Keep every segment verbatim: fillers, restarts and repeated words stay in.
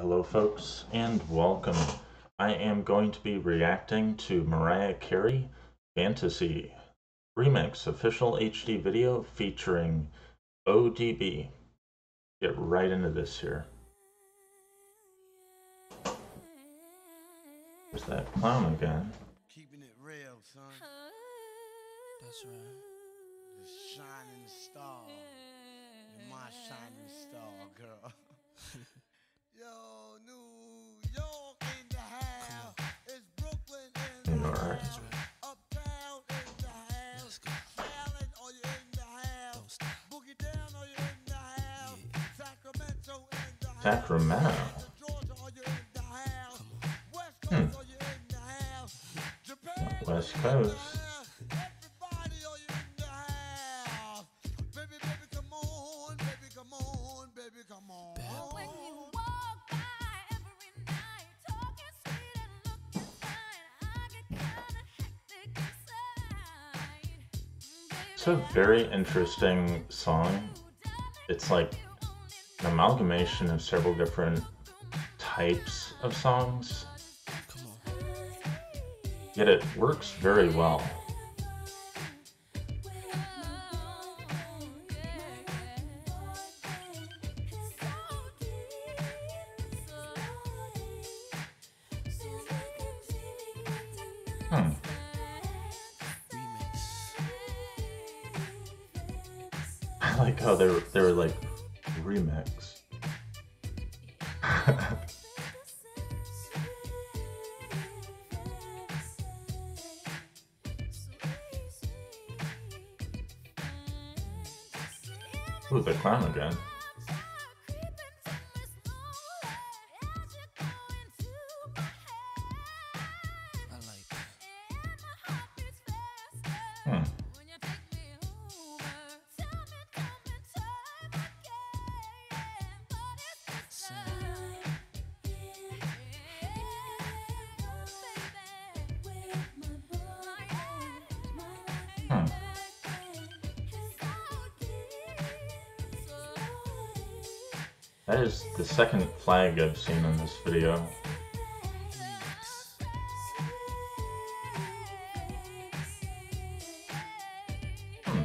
Hello folks, and welcome. I am going to be reacting to Mariah Carey Fantasy Remix official H D video featuring O D B. Get right into this here. There's that clown again. Keeping it real, son. That's right. The shining star. You're my shining star, girl. Yo, New York in the house. It's Brooklyn in the house. Uptown in the house. Allen, are you in the house? Boogie Down, are you in the house? Sacramento in the house. Sacramento. Georgia, are you in the house? West Coast, are you in the house? Japan, West Coast. Everybody, are you in the house? Baby, baby, come on. Baby, come on. Baby, come on. It's a very interesting song. It's like an amalgamation of several different types of songs, yet it works very well. Hmm. I like how they were, they were like, remix. Ooh, the clown again. Hmm. Hmm. That is the second flag I've seen in this video. Hmm.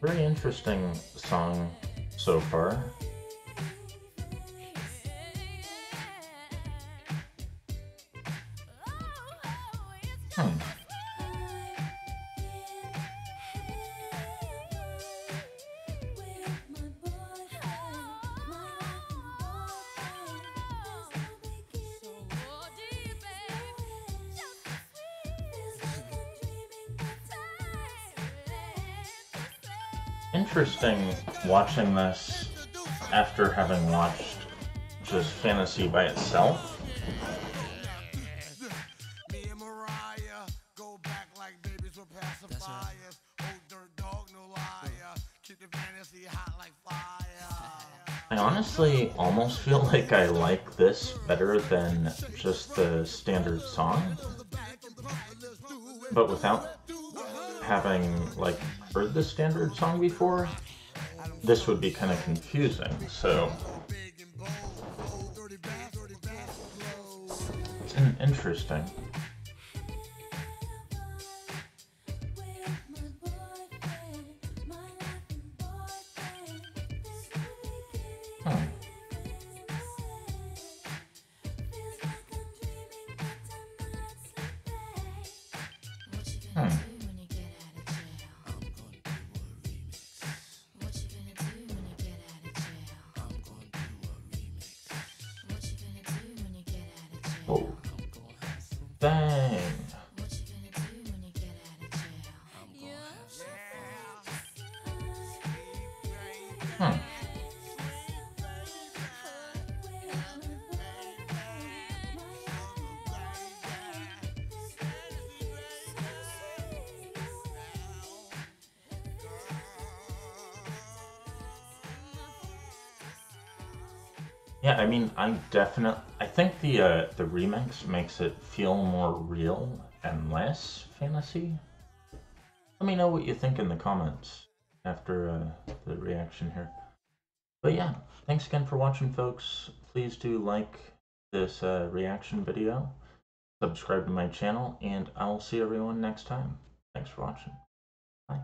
Very interesting song so far. Hmm. Interesting watching this after having watched just Fantasy by itself. Me and Mariah go back like babies with pacifiers. Old dirt dog, no liar. Keep the fantasy hot like fire. I honestly almost feel like I like this better than just the standard song, but without having like heard the standard song before, this would be kind of confusing, so it's an interesting. Hmm. Hmm. Oh, dang. Hmm. Yeah, I mean, I'm definitely, I think the uh, the remix makes it feel more real and less fantasy. Let me know what you think in the comments after uh, the reaction here. But yeah, thanks again for watching, folks. Please do like this uh, reaction video, subscribe to my channel, and I'll see everyone next time. Thanks for watching. Bye.